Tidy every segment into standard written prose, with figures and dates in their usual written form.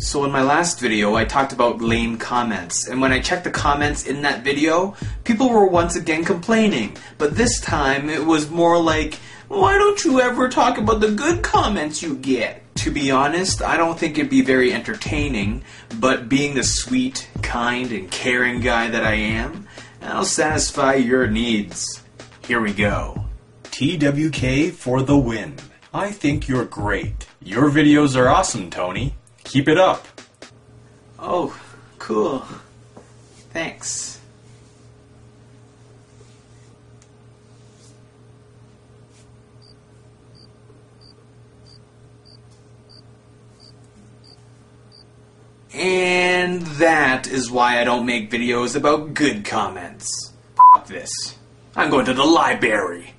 So in my last video, I talked about lame comments, and when I checked the comments in that video, people were once again complaining, but this time it was more like, why don't you ever talk about the good comments you get? To be honest, I don't think it'd be very entertaining, but being the sweet, kind, and caring guy that I am, I'll satisfy your needs. Here we go. TWK for the win. I think you're great. Your videos are awesome, Tony. Keep it up. Oh, cool. Thanks. And that is why I don't make videos about good comments. F*** this. I'm going to the library.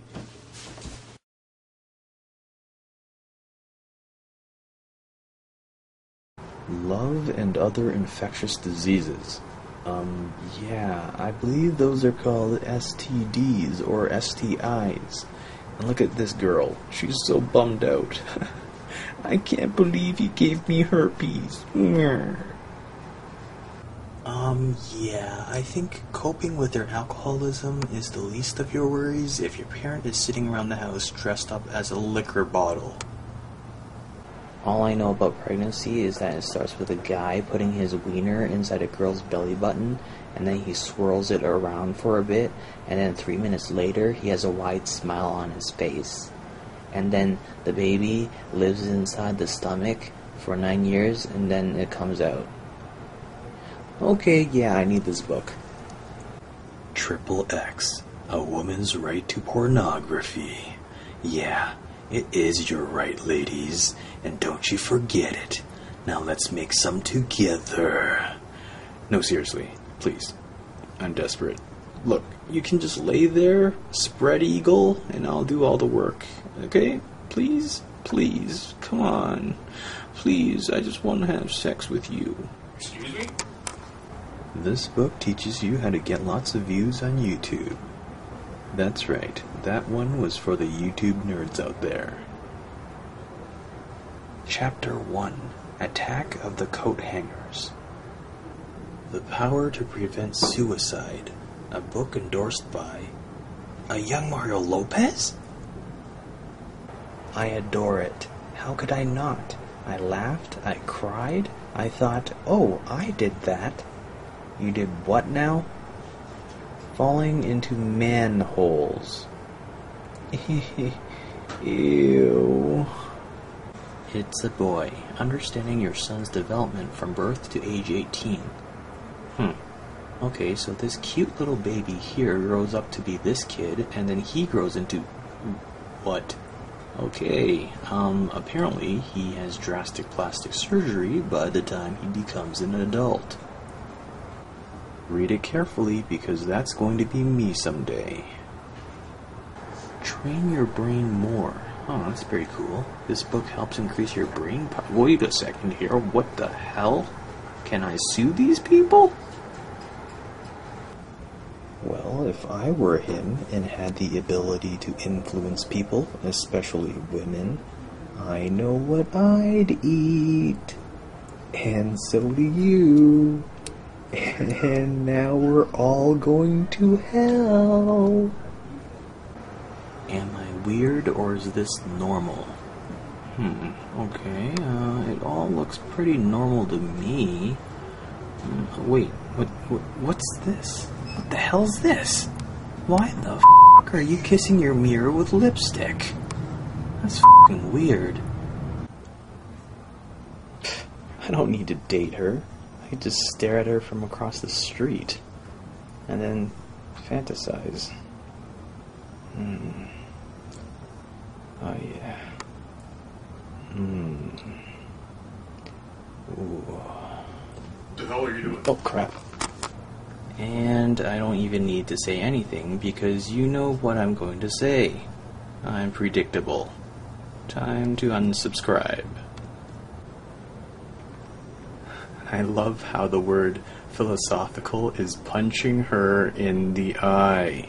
Love and other infectious diseases. Yeah, I believe those are called STDs or STIs. And look at this girl. She's so bummed out. I can't believe he gave me herpes. Yeah, I think coping with their alcoholism is the least of your worries if your parent is sitting around the house dressed up as a liquor bottle. All I know about pregnancy is that it starts with a guy putting his wiener inside a girl's belly button, and then he swirls it around for a bit, and then 3 minutes later he has a wide smile on his face. And then the baby lives inside the stomach for 9 years, and then it comes out. Okay, yeah, I need this book. Triple X: A Woman's Right to Pornography. Yeah. It is your right, ladies, and don't you forget it. Now let's make some together. No, seriously, please. I'm desperate. Look, you can just lay there, spread eagle, and I'll do all the work. Okay? Please? Please. Come on. Please, I just want to have sex with you. Excuse me? This book teaches you how to get lots of views on YouTube. That's right, that one was for the YouTube nerds out there. Chapter 1, Attack of the Coat Hangers. The Power to Prevent Suicide, a book endorsed by a young Mario Lopez? I adore it. How could I not? I laughed, I cried, I thought, oh, I did that. You did what now? Falling into manholes. Ew. It's a boy. Understanding your son's development from birth to age 18. Okay, so this cute little baby here grows up to be this kid, and then he grows into... what? Okay, apparently he has drastic plastic surgery by the time he becomes an adult. Read it carefully, because that's going to be me someday. Train your brain more. Oh, that's pretty cool. This book helps increase your brain power. Wait a second here. What the hell? Can I sue these people? Well, if I were him and had the ability to influence people, especially women, I know what I'd eat. And so do you. And now we're all going to hell. Am I weird, or is this normal? Okay, it all looks pretty normal to me. Wait, what's this? What the hell's this? Why the f*** are you kissing your mirror with lipstick? That's f***ing weird. I don't need to date her. I could just stare at her from across the street, and then fantasize. Oh yeah. Ooh. What the hell are you doing? Oh crap. And I don't even need to say anything, because you know what I'm going to say. I'm predictable. Time to unsubscribe. I love how the word philosophical is punching her in the eye.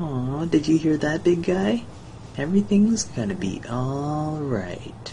Aw, did you hear that, big guy? Everything's gonna be alright.